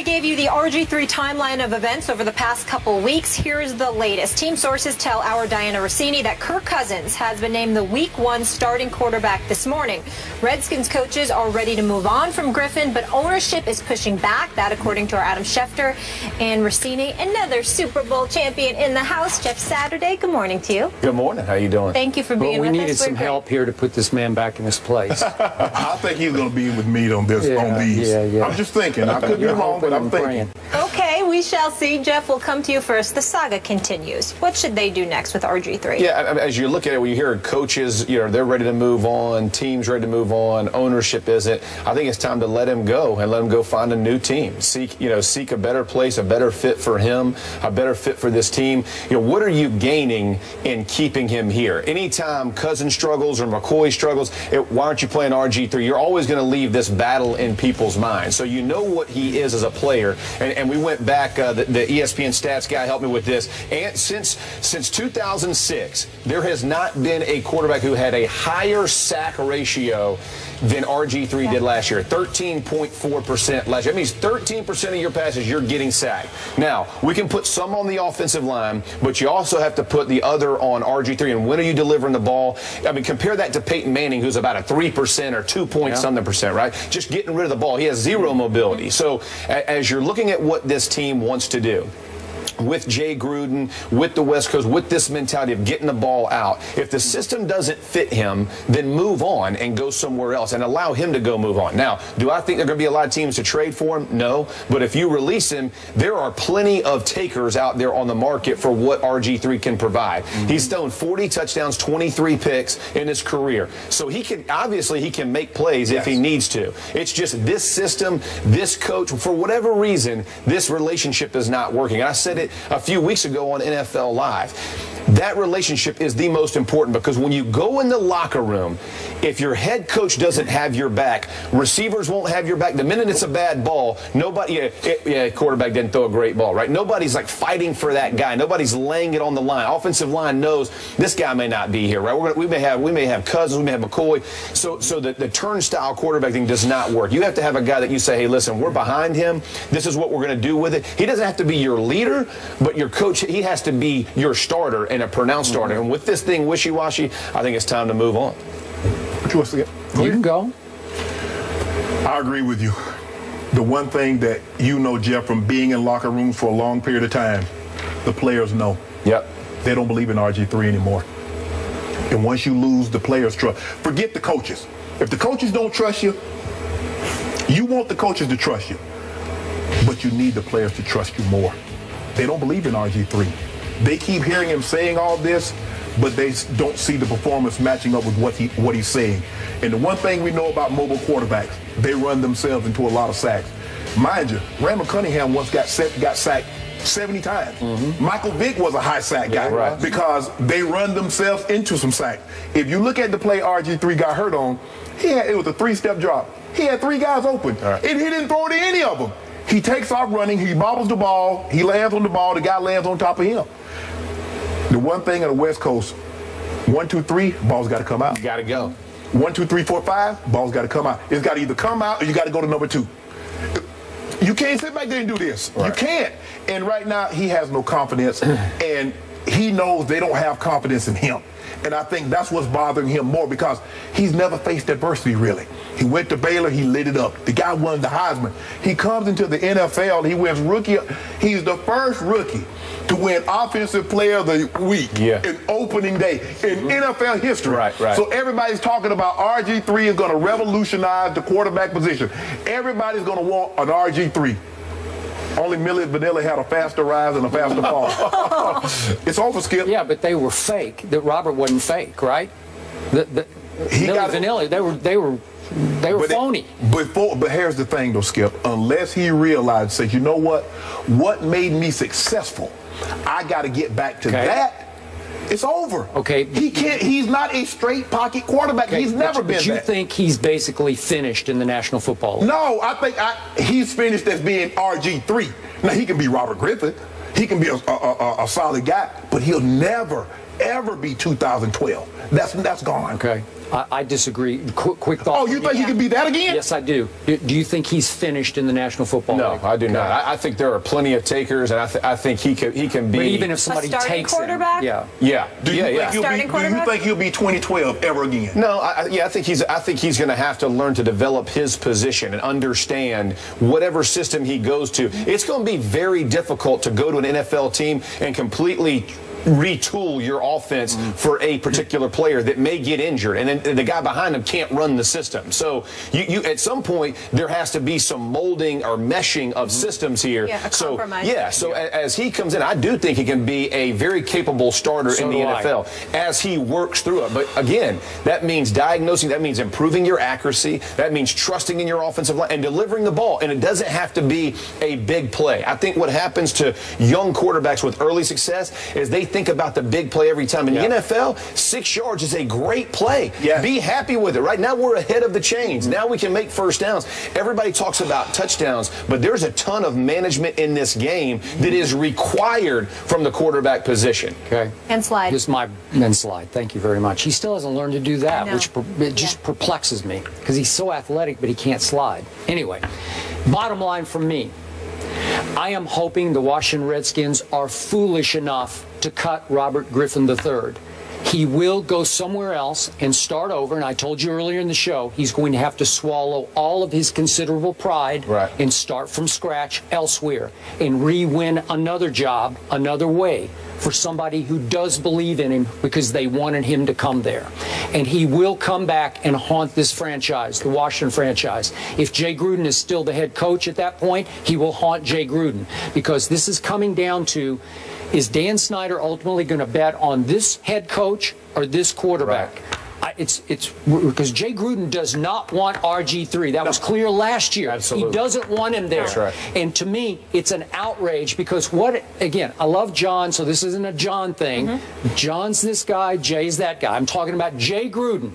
we gave you the RG3 timeline of events over the past couple weeks. Here's the latest. Team sources tell our Diana Rossini that Kirk Cousins has been named the Week 1 starting quarterback this morning. Redskins coaches are ready to move on from Griffin, but ownership is pushing back. That according to our Adam Schefter. And Rossini, another Super Bowl champion in the house. Jeff Saturday, good morning to you. Good morning. How you doing? Thank you for being with us. We needed some help here to put this man back in his place. I think he's going to be with me on this. Yeah, on these. Yeah, yeah. I'm just thinking. I could be wrong. But I'm thinking. Okay, we shall see. Jeff, we'll come to you first. The saga continues. What should they do next with RG3? Yeah, as you look at it, when you hear coaches, you know, they're ready to move on, teams ready to move on, ownership isn't. I think it's time to let him go and let him go find a new team. Seek a better place, a better fit for him, a better fit for this team. You know, what are you gaining in keeping him here? Anytime Cousins struggles or McCoy struggles, why aren't you playing RG3? You're always going to leave this battle in people's minds. So you know what he is as a player, and we went back. The ESPN stats guy helped me with this. And since 2006, there has not been a quarterback who had a higher sack ratio than RG3 did last year. 13.4% last year. That means 13% of your passes you're getting sacked. Now, we can put some on the offensive line, but you also have to put the other on RG3. And when are you delivering the ball? I mean, compare that to Peyton Manning, who's about a 3% or 2 point something percent, right? Just getting rid of the ball. He has zero mobility. So as you're looking at what this team wants to do, with Jay Gruden, with the West Coast, with this mentality of getting the ball out. If the system doesn't fit him, then move on and go somewhere else and allow him to go move on. Now, do I think there are going to be a lot of teams to trade for him? No. But if you release him, there are plenty of takers out there on the market for what RG3 can provide. He's thrown 40 touchdowns, 23 picks in his career. So he can, obviously, he can make plays if he needs to. It's just this system, this coach, for whatever reason, this relationship is not working. I said it a few weeks ago on NFL Live. That relationship is the most important, because when you go in the locker room, if your head coach doesn't have your back, receivers won't have your back. The minute it's a bad ball, nobody, quarterback didn't throw a great ball, right? Nobody's like fighting for that guy. Nobody's laying it on the line. Offensive line knows this guy may not be here, right? We may have Cousins, we may have McCoy. So the turnstile quarterback thing does not work. You have to have a guy that you say, hey, listen, we're behind him. This is what we're going to do with it. He doesn't have to be your leader, but your coach, he has to be your starter and a pronounced starter. And with this thing wishy-washy, I think it's time to move on. What you want to get? You can go. I agree with you. The one thing that you know, Jeff, from being in locker rooms for a long period of time, the players know. Yep. They don't believe in RG3 anymore. And once you lose the players' trust, forget the coaches. If the coaches don't trust you, you want the coaches to trust you. But you need the players to trust you more. They don't believe in RG3. They keep hearing him saying all this, but they don't see the performance matching up with what he's saying. And the one thing we know about mobile quarterbacks, they run themselves into a lot of sacks. Mind you, Randall Cunningham once got sacked 70 times. Michael Vick was a high sack guy because they run themselves into some sacks. If you look at the play RG3 got hurt on, it was a 3-step drop. He had 3 guys open, and he didn't throw to any of them. He takes off running, he bobbles the ball, he lands on the ball, the guy lands on top of him. The one thing on the West Coast, 1, 2, 3, ball's got to come out. You got to go. 1, 2, 3, 4, 5, ball's got to come out. It's got to either come out or you got to go to number 2. You can't sit back there and do this. You can't. And right now, he has no confidence, and he knows they don't have confidence in him. And I think that's what's bothering him more, because he's never faced adversity, really. He went to Baylor, he lit it up. The guy won the Heisman. He comes into the NFL, he wins rookie. He's the first rookie to win Offensive Player of the Week in opening day in NFL history. So everybody's talking about RG3 is going to revolutionize the quarterback position. Everybody's going to want an RG3. Only Milli Vanilli had a faster rise and a faster fall. It's over, Skip. Yeah, but they were fake. That Robert wasn't fake, right? Milli Vanilli, they were phony. But here's the thing, though, Skip. Unless he realized, says, you know what made me successful? I got to get back to that. It's over. Okay. He can't. He's not a straight pocket quarterback. Okay. He's never been that. But you think he's basically finished in the National Football League? No, I think he's finished as being RG3. Now, he can be Robert Griffin. He can be a solid guy, but he'll never, ever be 2012. That's gone. Okay. I disagree. Quick thought. Oh, you think he can be that again? Yes, I do. Do you think he's finished in the National Football League? No, I do not. I think there are plenty of takers, and I think he can be. But even if somebody takes quarterback? Him, yeah. Do you think he'll be 2012 ever again? No, I think he's going to have to learn to develop his position and understand whatever system he goes to. It's going to be very difficult to go to an NFL team and completely retool your offense for a particular player that may get injured, and then the guy behind him can't run the system. So you at some point there has to be some molding or meshing of systems here. Yeah, so as he comes in, I do think he can be a very capable starter in the NFL as he works through it. But again, that means diagnosing, that means improving your accuracy, that means trusting in your offensive line and delivering the ball. And it doesn't have to be a big play. I think what happens to young quarterbacks with early success is they think about the big play every time. In the NFL, 6 yards is a great play. Yeah. Be happy with it. Right now, we're ahead of the chains. Now we can make first downs. Everybody talks about touchdowns, but there's a ton of management in this game that is required from the quarterback position. Okay. And slide. Thank you very much. He still hasn't learned to do that, which just perplexes me because he's so athletic, but he can't slide. Anyway, bottom line from me, I am hoping the Washington Redskins are foolish enough to cut Robert Griffin III. He will go somewhere else and start over, and I told you earlier in the show, he's going to have to swallow all of his considerable pride and start from scratch elsewhere and re-win another job, another way, for somebody who does believe in him because they wanted him to come there. And he will come back and haunt this franchise, the Washington franchise. If Jay Gruden is still the head coach at that point, he will haunt Jay Gruden, because this is coming down to, is Dan Snyder ultimately going to bet on this head coach or this quarterback? Right. It's because Jay Gruden does not want RG3. That was clear last year. Absolutely. He doesn't want him there. That's right. And to me, it's an outrage because again, I love John, so this isn't a John thing. John's this guy, Jay's that guy. I'm talking about Jay Gruden.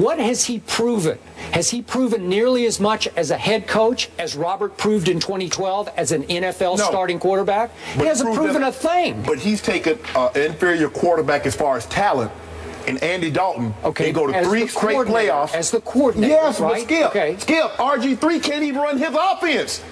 What has he proven? Has he proven nearly as much as a head coach as Robert proved in 2012 as an NFL starting quarterback? He hasn't proven a thing. But he's taken an inferior quarterback as far as talent, and Andy Dalton. Okay. They go to three straight playoffs. As the coordinator, yes, right? But Skip, RG3 can't even run his offense.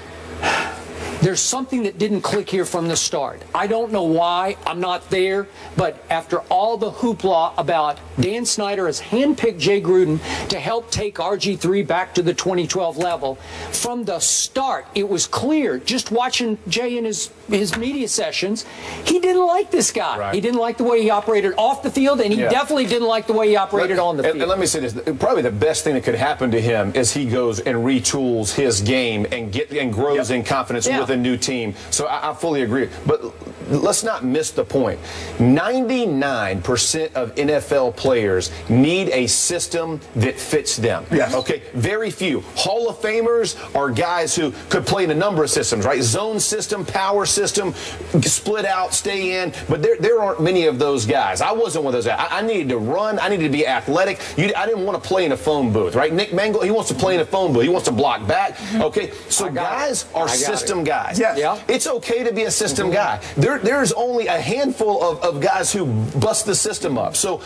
There's something that didn't click here from the start. I don't know why. I'm not there. But after all the hoopla about Dan Snyder has handpicked Jay Gruden to help take RG3 back to the 2012 level, from the start it was clear, just watching Jay in his media sessions, he didn't like this guy. Right. He didn't like the way he operated off the field, and he definitely didn't like the way he operated on the field. And let me say this. Probably the best thing that could happen to him is he goes and retools his game and grows in confidence with a new team. So I fully agree. But let's not miss the point. 99% of NFL players need a system that fits them. Yes. Okay? Very few. Hall of Famers are guys who could play in a number of systems, right? Zone system, power system, split out, stay in. But there aren't many of those guys. I wasn't one of those guys. I needed to run. I needed to be athletic. I didn't want to play in a phone booth, right? Nick Mangold, he wants to play in a phone booth. He wants to block back. Okay? So guys are system guys. Yes. Yeah. It's okay to be a system guy. There's only a handful of guys who bust the system up. So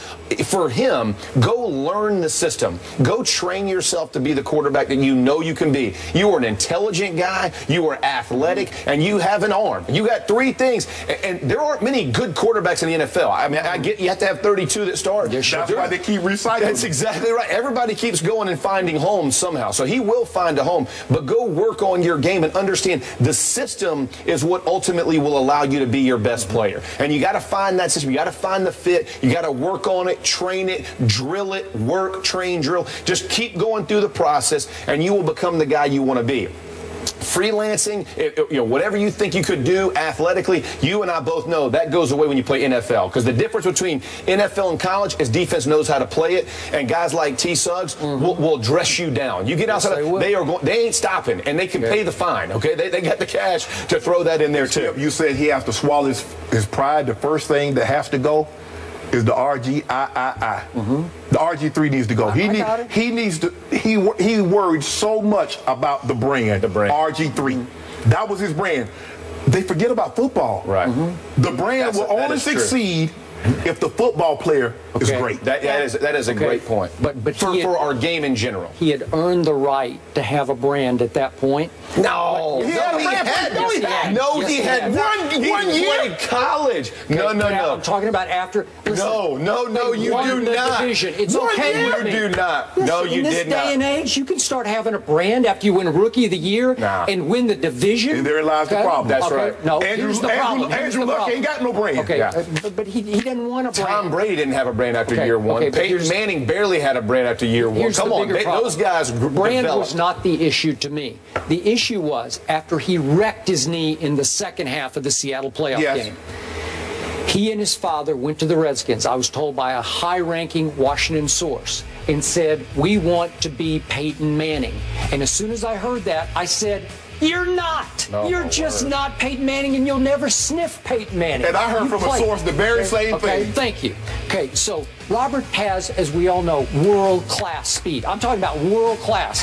for him, go learn the system. Go train yourself to be the quarterback that you know you can be. You are an intelligent guy. You are athletic. And you have an arm. You got three things. And there aren't many good quarterbacks in the NFL. I mean, I get you have to have 32 that start. That's why they keep recycling. That's exactly right. Everybody keeps going and finding homes somehow. So he will find a home. But go work on your game and understand the system is what ultimately will allow you to be your best player. And you got to find that system. You got to find the fit. You got to work on it, train it, drill it, work, train, drill. Just keep going through the process, and you will become the guy you want to be. Freelancing, whatever you think you could do athletically, you and I both know that goes away when you play NFL, because the difference between NFL and college is defense knows how to play it, and guys like T. Suggs will dress you down. You get outside, they ain't stopping, and they can pay the fine. Okay, they got the cash to throw that in there too. You said he has to swallow his pride. The first thing that has to go is the RG3. The RG3 needs to go. He worried so much about the brand. RG3. That was his brand. they forget about football. Right. Mm-hmm. The brand will only succeed if the football player is great. That is a great point. But for our game in general. He had earned the right to have a brand at that point. No. He had one year in college. Okay, no. I'm talking about after. Listen, no, you do not. Division. It's okay with me. You do not. Listen, no, you did not. In this day and age, you can start having a brand after you win Rookie of the Year and win the division. And there lies the problem. That's right. No, here's the problem. Andrew Luck ain't got no brand. Okay, but he didn't want a brand. Tom Brady didn't have a brand after year one. Okay, Peyton Manning barely had a brand after year one. Come on, those guys developed. Brand was not the issue to me. The issue was after he wrecked his knee in the second half of the Seattle playoff game. He and his father went to the Redskins, I was told by a high-ranking Washington source, and said, we want to be Peyton Manning. And as soon as I heard that, I said, you're not. No, you're just not Peyton Manning, and you'll never sniff Peyton Manning. And I heard from a source the very same thing. Thank you. Okay, so Robert has, as we all know, world-class speed. I'm talking about world-class.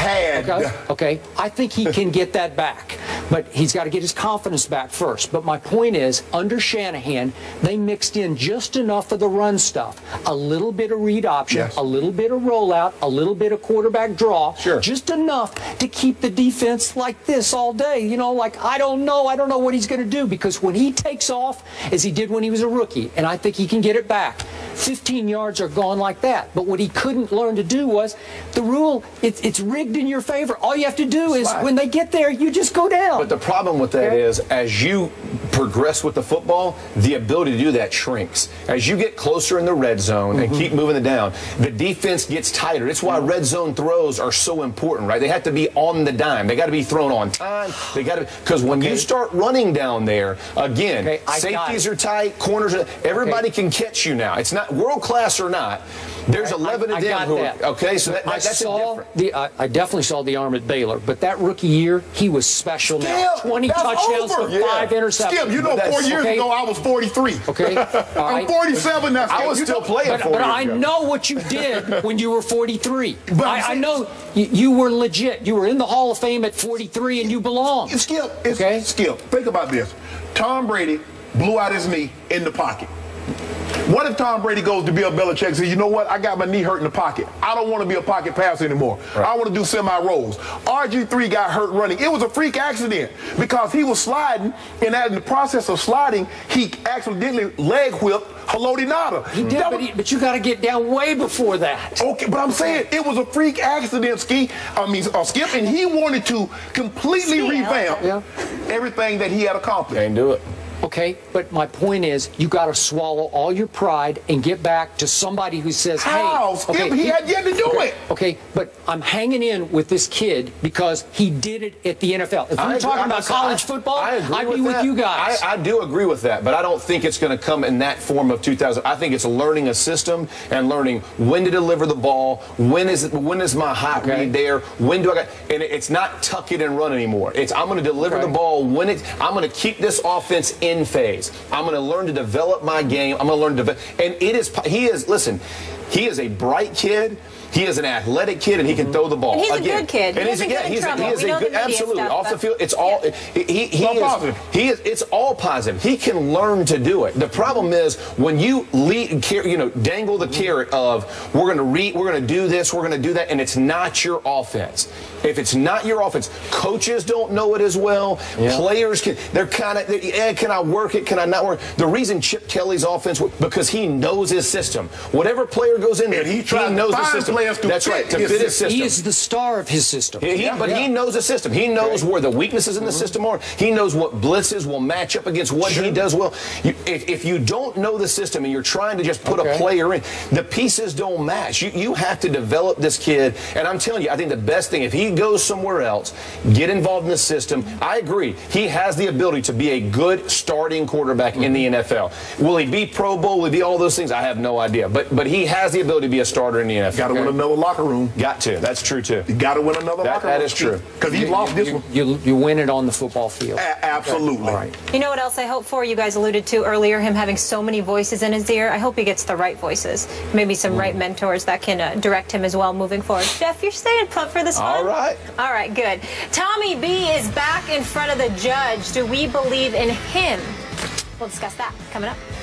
Okay, I think he can get that back, but he's got to get his confidence back first. But my point is, under Shanahan, they mixed in just enough of the run stuff, a little bit of read option, a little bit of rollout, a little bit of quarterback draw, just enough to keep the defense like this all day. You know, like, I don't know what he's going to do, because when he takes off, as he did when he was a rookie, and I think he can get it back, 15 yards are gone like that. But what he couldn't learn to do was the rule, it's rigged in your favor. All you have to do is when they get there, you just go down. But the problem with that is, as you progress with the football, the ability to do that shrinks. As you get closer in the red zone and keep moving it down, the defense gets tighter. It's why red zone throws are so important, right? They have to be on the dime. They got to be thrown on time. They got to, because when you start running down there, again, safeties are tight, corners are, everybody can catch you now. It's not world class or not. There's 11 of them who are, so that's different. I definitely saw the arm at Baylor, but that rookie year, he was special now. 20 touchdowns for 5 interceptions. Skip, you know, 4 years ago, I was 43. Okay. I'm 47 now. I was still playing 4 years ago. But I know what you did when you were 43. But I know you were legit. You were in the Hall of Fame at 43, and you belong. Skip, Skip, think about this. Tom Brady blew out his knee in the pocket. What if Tom Brady goes to Bill Belichick and says, you know what, I got my knee hurt in the pocket. I don't want to be a pocket passer anymore. Right. I want to do semi-rolls. RG3 got hurt running. It was a freak accident because he was sliding, and in the process of sliding, he accidentally leg whipped Haloti Ngata. He did, but you got to get down way before that. Okay, but I'm saying it was a freak accident, Skip, and he wanted to completely revamp everything that he had accomplished. Can't do it. Okay, but my point is, you got to swallow all your pride and get back to somebody who says, "How? Hey, he had yet to do it." Okay, but I'm hanging in with this kid because he did it at the NFL. If we're talking about college football, I'd be with you guys. I do agree with that, but I don't think it's going to come in that form of 2000. I think it's learning a system and learning when to deliver the ball, when is my hot read there, when do I? And it's not tuck it and run anymore. It's I'm going to deliver the ball when it. I'm going to keep this offense in. Phase. I'm going to learn to develop my game. I'm going to learn to develop. And he is a bright kid. He is an athletic kid, and he can throw the ball. And he's a good kid. And he's a good, absolutely. Off the field, it's all it's all positive. He can learn to do it. The problem is when you dangle the carrot of we're going to do this, we're going to do that, and it's not your offense. If it's not your offense, coaches don't know it as well. Yeah. Players can I work it? Can I not work? The reason Chip Kelly's offense, because he knows his system. Whatever player goes in there, he knows the system. That's right. To fit his system. He is the star of his system. He knows the system. He knows where the weaknesses in the system are. He knows what blitzes will match up against what he does well. If you don't know the system and you're trying to just put a player in, the pieces don't match. You have to develop this kid. And I'm telling you, I think the best thing, if he goes somewhere else, get involved in the system. I agree. He has the ability to be a good starting quarterback in the NFL. Will he be Pro Bowl? Will he be all those things? I have no idea. But he has the ability to be a starter in the NFL. another locker room. Got to. That's true, too. You got to win another locker room. That is true. Because he lost this one. You win it on the football field. Absolutely. Okay. All right. You know what else I hope for? You guys alluded to earlier him having so many voices in his ear. I hope he gets the right voices. Maybe some right mentors that can direct him as well moving forward. Jeff, you're staying put for this one. All right. All right, good. Tommy B is back in front of the judge. Do we believe in him? We'll discuss that coming up.